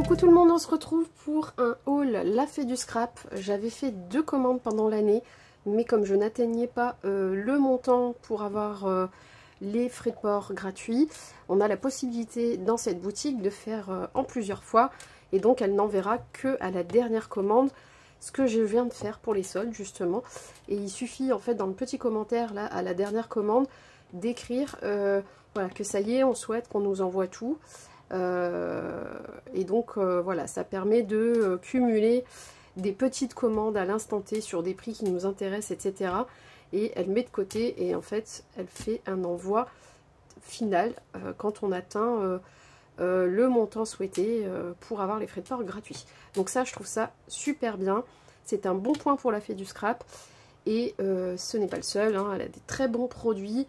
Coucou tout le monde, on se retrouve pour un haul La Fée du scrap. J'avais fait 2 commandes pendant l'année, mais comme je n'atteignais pas le montant pour avoir les frais de port gratuits, on a la possibilité dans cette boutique de faire en plusieurs fois, et donc elle n'enverra que à la dernière commande ce que je viens de faire pour les soldes justement. Et il suffit en fait dans le petit commentaire là à la dernière commande d'écrire voilà, que ça y est, on souhaite qu'on nous envoie tout. Et donc voilà, ça permet de cumuler des petites commandes à l'instant T sur des prix qui nous intéressent, etc. Et elle met de côté et en fait elle fait un envoi final quand on atteint le montant souhaité pour avoir les frais de port gratuits. Donc ça, je trouve ça super bien, c'est un bon point pour La Fée du scrap. Et ce n'est pas le seul, hein, elle a des très bons produits.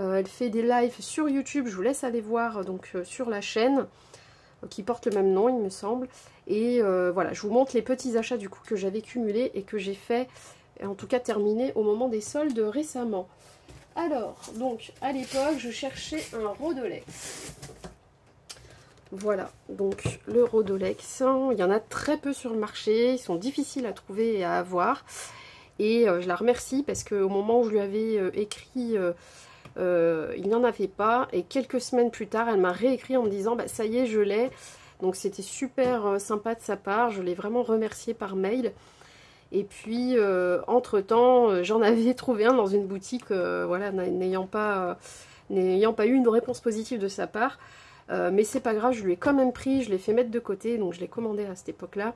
Elle fait des lives sur YouTube, je vous laisse aller voir donc sur la chaîne qui porte le même nom il me semble. Et voilà, je vous montre les petits achats du coup que j'avais cumulés et que j'ai fait, en tout cas terminé au moment des soldes récemment. Alors donc à l'époque je cherchais un Rolodex. Voilà donc le Rolodex, il y en a très peu sur le marché, ils sont difficiles à trouver et à avoir. Et je la remercie parce qu'au moment où je lui avais écrit... il n'y en avait pas, et quelques semaines plus tard elle m'a réécrit en me disant bah, ça y est, je l'ai. Donc c'était super sympa de sa part, je l'ai vraiment remerciée par mail. Et puis entre temps j'en avais trouvé un dans une boutique, voilà, n'ayant pas eu une réponse positive de sa part, mais c'est pas grave, je lui ai quand même pris, je l'ai fait mettre de côté. Donc je l'ai commandé à cette époque là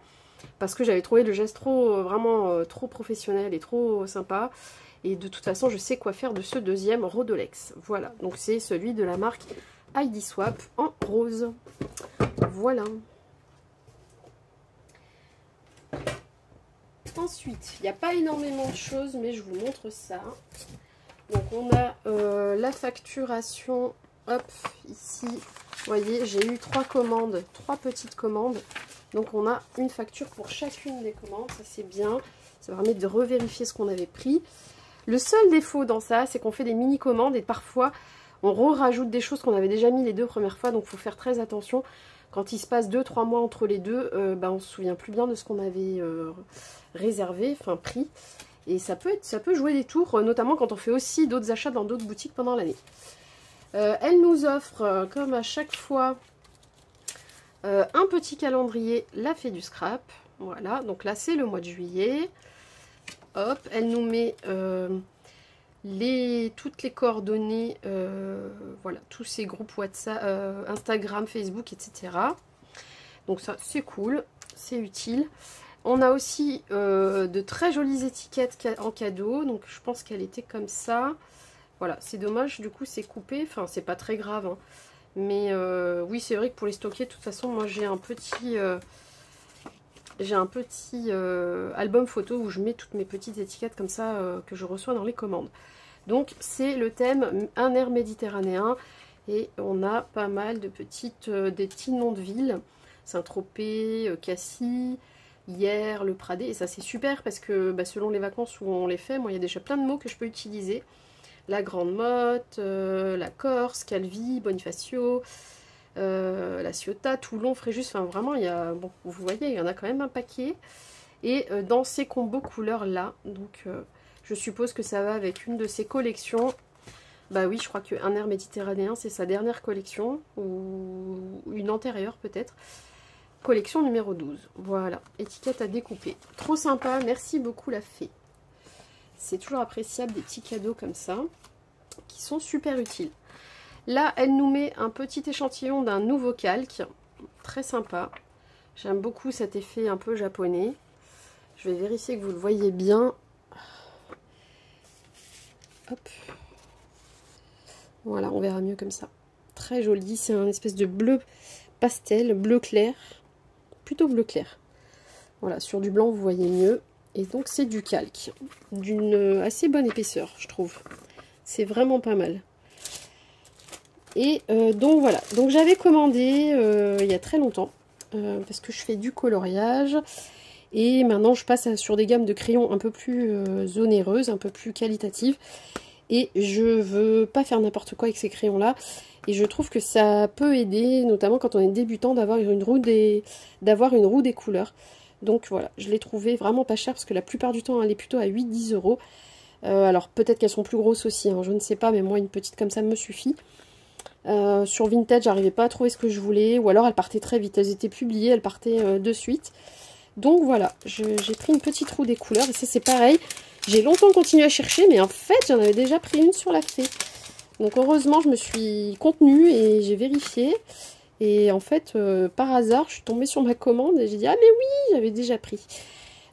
parce que j'avais trouvé le geste trop vraiment trop professionnel et trop sympa. Et de toute façon, je sais quoi faire de ce deuxième Rolodex. Voilà, donc c'est celui de la marque Heidi Swap en rose. Voilà. Ensuite, il n'y a pas énormément de choses, mais je vous montre ça. Donc on a la facturation. Hop, ici, vous voyez, j'ai eu 3 commandes, 3 petites commandes. Donc on a une facture pour chacune des commandes, ça c'est bien. Ça permet de revérifier ce qu'on avait pris. Le seul défaut dans ça, c'est qu'on fait des mini-commandes et parfois on rajoute des choses qu'on avait déjà mis les 2 premières fois. Donc il faut faire très attention. Quand il se passe 2-3 mois entre les 2, on ne se souvient plus bien de ce qu'on avait réservé, enfin pris. Et ça peut jouer des tours, notamment quand on fait aussi d'autres achats dans d'autres boutiques pendant l'année. Elle nous offre, comme à chaque fois, un petit calendrier La Fée du scrap. Voilà, donc là c'est le mois de juillet. Hop, elle nous met toutes les coordonnées, voilà, tous ces groupes WhatsApp, Instagram, Facebook, etc. Donc ça c'est cool, c'est utile. On a aussi de très jolies étiquettes en cadeau, donc je pense qu'elle était comme ça. Voilà, c'est dommage, du coup c'est coupé, enfin c'est pas très grave, hein. Mais oui, c'est vrai que pour les stocker, de toute façon, moi j'ai un petit... album photo où je mets toutes mes petites étiquettes comme ça que je reçois dans les commandes. Donc c'est le thème un air méditerranéen et on a pas mal de petits noms de villes, Saint-Tropez, Cassis, Hyères, le Pradé, et ça c'est super parce que bah, selon les vacances où on les fait, moi il y a déjà plein de mots que je peux utiliser. La Grande Motte, la Corse, Calvi, Bonifacio... La Ciotat, Toulon, Fréjus, enfin vraiment il y a, bon, vous voyez, il y en a quand même un paquet. Et dans ces combos couleurs là, donc je suppose que ça va avec une de ses collections. Bah oui, je crois qu'un air méditerranéen c'est sa dernière collection, ou une antérieure peut-être, collection numéro 12, voilà, étiquette à découper, trop sympa, merci beaucoup La Fée, c'est toujours appréciable des petits cadeaux comme ça qui sont super utiles. Là, elle nous met un petit échantillon d'un nouveau calque, très sympa. J'aime beaucoup cet effet un peu japonais. Je vais vérifier que vous le voyez bien. Hop. Voilà, on verra mieux comme ça. Très joli, c'est un espèce de bleu pastel, bleu clair, plutôt bleu clair. Voilà, sur du blanc, vous voyez mieux. Et donc, c'est du calque, d'une assez bonne épaisseur, je trouve. C'est vraiment pas mal. Et donc voilà, donc j'avais commandé il y a très longtemps, parce que je fais du coloriage, et maintenant je passe sur des gammes de crayons un peu plus onéreuses, un peu plus qualitatives, et je veux pas faire n'importe quoi avec ces crayons là, Et je trouve que ça peut aider, notamment quand on est débutant, d'avoir une roue des couleurs. Donc voilà, je l'ai trouvée vraiment pas chère, parce que la plupart du temps, elle est plutôt à 8-10 euros. Alors peut-être qu'elles sont plus grosses aussi, hein, je ne sais pas, mais moi, une petite comme ça me suffit. Sur Vinted, j'arrivais pas à trouver ce que je voulais, ou alors elles partaient très vite, elles étaient publiées, elles partaient de suite. Donc voilà, j'ai pris une petite roue des couleurs, et ça c'est pareil, j'ai longtemps continué à chercher, mais en fait j'en avais déjà pris une sur la Fée. Donc heureusement je me suis contenue et j'ai vérifié, et en fait par hasard je suis tombée sur ma commande et j'ai dit ah mais oui, j'avais déjà pris.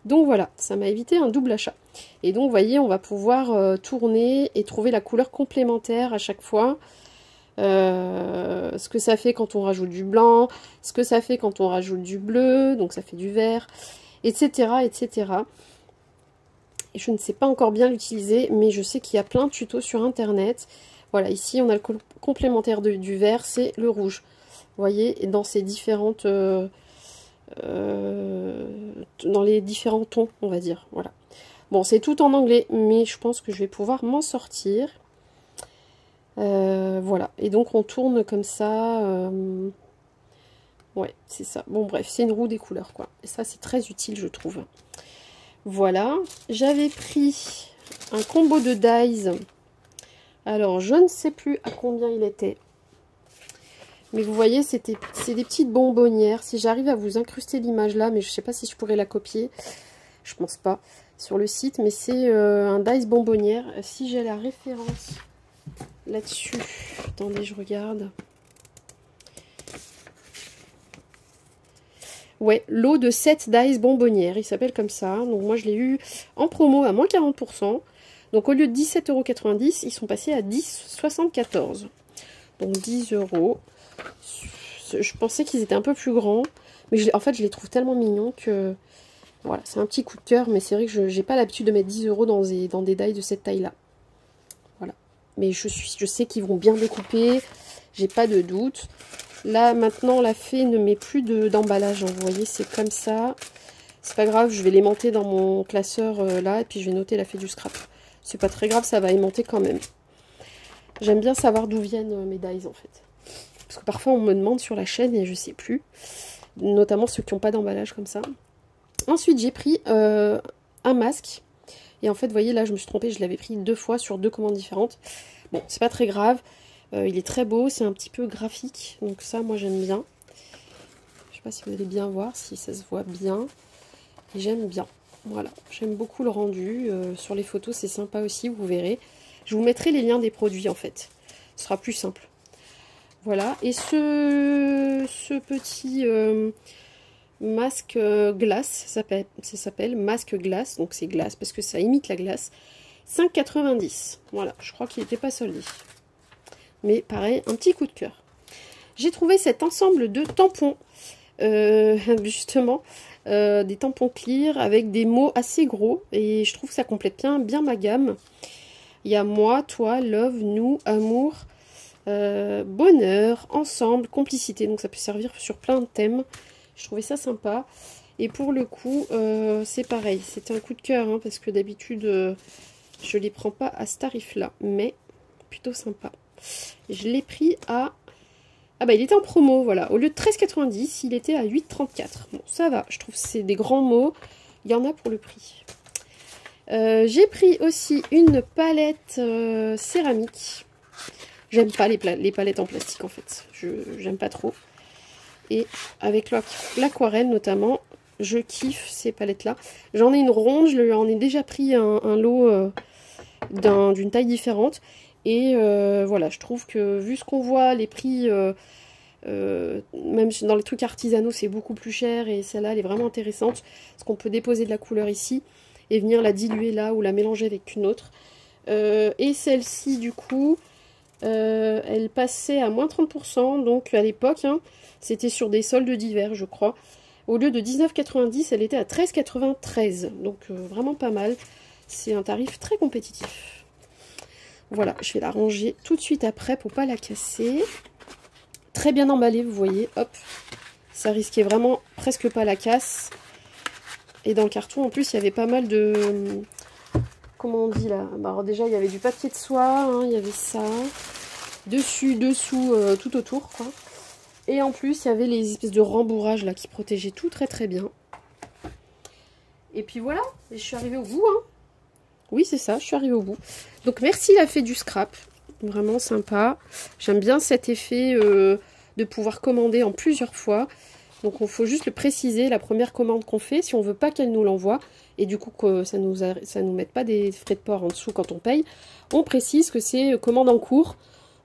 Donc voilà, ça m'a évité un double achat. Et donc vous voyez, on va pouvoir tourner et trouver la couleur complémentaire à chaque fois. Ce que ça fait quand on rajoute du blanc, ce que ça fait quand on rajoute du bleu, donc ça fait du vert, etc. etc. Et je ne sais pas encore bien l'utiliser, mais je sais qu'il y a plein de tutos sur internet. Voilà, ici on a le complémentaire du vert, c'est le rouge. Vous voyez, dans ces différentes dans les différents tons, on va dire. Voilà. Bon, c'est tout en anglais, mais je pense que je vais pouvoir m'en sortir. Voilà, et donc on tourne comme ça, ouais, c'est ça, bon bref, c'est une roue des couleurs, quoi, et ça c'est très utile, je trouve. Voilà, j'avais pris un combo de dies, alors je ne sais plus à combien il était, mais vous voyez, c'est des petites bonbonnières, si j'arrive à vous incruster l'image là, mais je ne sais pas si je pourrais la copier, je pense pas, sur le site, mais c'est un dies bonbonnière, si j'ai la référence... là-dessus, attendez, je regarde. Ouais, lot de 7 dies bonbonnières, il s'appelle comme ça. Donc moi, je l'ai eu en promo à moins 40%. Donc au lieu de 17,90 €, ils sont passés à 10,74 €. Donc 10 €. Je pensais qu'ils étaient un peu plus grands, mais en fait, je les trouve tellement mignons que... Voilà, c'est un petit coup de cœur, mais c'est vrai que je n'ai pas l'habitude de mettre 10 € dans des dies de cette taille-là. Mais je sais qu'ils vont bien découper, j'ai pas de doute. Là, maintenant, la Fée ne met plus d'emballage. Vous voyez, c'est comme ça. C'est pas grave, je vais l'aimanter dans mon classeur là, et puis je vais noter la Fée du scrap. C'est pas très grave, ça va aimanter quand même. J'aime bien savoir d'où viennent mes dies, en fait. Parce que parfois, on me demande sur la chaîne, et je sais plus. Notamment ceux qui n'ont pas d'emballage comme ça. Ensuite, j'ai pris un masque. Et en fait, vous voyez, là, je me suis trompée, je l'avais pris 2 fois sur 2 commandes différentes. Bon, c'est pas très grave. Il est très beau, c'est un petit peu graphique. Donc ça, moi, j'aime bien. Je sais pas si vous allez bien voir, si ça se voit bien. Et j'aime bien. Voilà, j'aime beaucoup le rendu. Sur les photos, c'est sympa aussi, vous verrez. Je vous mettrai les liens des produits, en fait. Ce sera plus simple. Voilà, et ce petit... masque glace, ça s'appelle masque glace, donc c'est glace parce que ça imite la glace, 5,90 €, voilà, je crois qu'il n'était pas soldé, mais pareil, un petit coup de cœur. J'ai trouvé cet ensemble de tampons, justement, des tampons clear avec des mots assez gros, et je trouve que ça complète bien ma gamme. Il y a moi, toi, love, nous, amour, bonheur, ensemble, complicité, donc ça peut servir sur plein de thèmes. Je trouvais ça sympa, et pour le coup, c'est pareil, c'était un coup de cœur, hein, parce que d'habitude, je ne les prends pas à ce tarif-là, mais plutôt sympa. Je l'ai pris à... Ah bah, il était en promo, voilà, au lieu de 13,90 €, il était à 8,34 €. Bon, ça va, je trouve que c'est des grands mots, il y en a pour le prix. J'ai pris aussi une palette céramique. J'aime pas les palettes en plastique, en fait, j'aime pas trop. Et avec l'aquarelle notamment, je kiffe ces palettes-là. J'en ai une ronde, je lui en ai déjà pris un lot d'une taille différente. Et voilà, je trouve que vu ce qu'on voit, les prix, même dans les trucs artisanaux, c'est beaucoup plus cher. Et celle-là, elle est vraiment intéressante. Parce qu'on peut déposer de la couleur ici et venir la diluer là ou la mélanger avec une autre. Et celle-ci, du coup... elle passait à moins 30%, donc à l'époque, hein, c'était sur des soldes d'hiver, je crois. Au lieu de 19,90 €, elle était à 13,93 €, donc vraiment pas mal. C'est un tarif très compétitif. Voilà, je vais la ranger tout de suite après pour pas la casser. Très bien emballée, vous voyez, hop, ça risquait vraiment presque pas la casse. Et dans le carton, en plus, il y avait pas mal de... Comment on dit là? Bah alors déjà, il y avait du papier de soie, hein, il y avait ça, dessus, dessous, tout autour, quoi. Et en plus, il y avait les espèces de rembourrages là qui protégeaient tout très très bien. Et puis voilà, je suis arrivée au bout. Hein. Oui, c'est ça, je suis arrivée au bout. Donc merci La Fée du scrap, vraiment sympa. J'aime bien cet effet de pouvoir commander en plusieurs fois. Donc il faut juste le préciser, la première commande qu'on fait, si on ne veut pas qu'elle nous l'envoie, et du coup que ça ne nous mette pas des frais de port en dessous quand on paye, on précise que c'est commande en cours.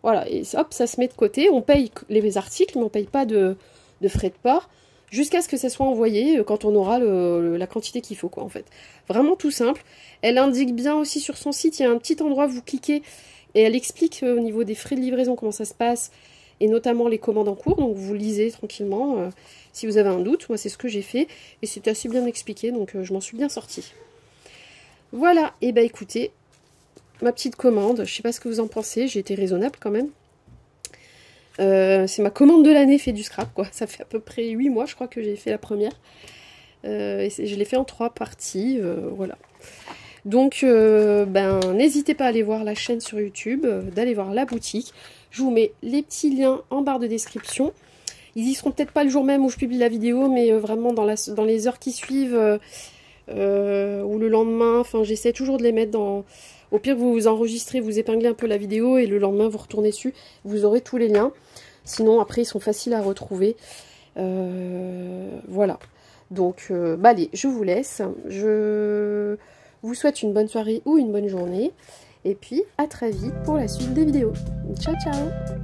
Voilà, et hop, ça se met de côté, on paye les articles, mais on ne paye pas de frais de port, jusqu'à ce que ça soit envoyé quand on aura la quantité qu'il faut, quoi, en fait. Vraiment tout simple. Elle indique bien aussi sur son site, il y a un petit endroit où vous cliquez, et elle explique au niveau des frais de livraison comment ça se passe, et notamment les commandes en cours, donc vous lisez tranquillement si vous avez un doute. Moi, c'est ce que j'ai fait, et c'est assez bien expliqué, donc je m'en suis bien sortie. Voilà, et ben écoutez, ma petite commande, je ne sais pas ce que vous en pensez, j'ai été raisonnable quand même. C'est ma commande de l'année Fée du scrap, quoi. Ça fait à peu près 8 mois, je crois, que j'ai fait la première. Et je l'ai fait en 3 parties, voilà. Donc, ben, n'hésitez pas à aller voir la chaîne sur YouTube, d'aller voir la boutique. Je vous mets les petits liens en barre de description. Ils y seront peut-être pas le jour même où je publie la vidéo, mais vraiment dans les heures qui suivent ou le lendemain. Enfin, j'essaie toujours de les mettre dans... Au pire, vous vous enregistrez, vous épinglez un peu la vidéo et le lendemain, vous retournez dessus. Vous aurez tous les liens. Sinon, après, ils sont faciles à retrouver. Voilà. Donc, bah, allez, je vous laisse. Je... vous souhaite une bonne soirée ou une bonne journée. Et puis, à très vite pour la suite des vidéos. Ciao, ciao!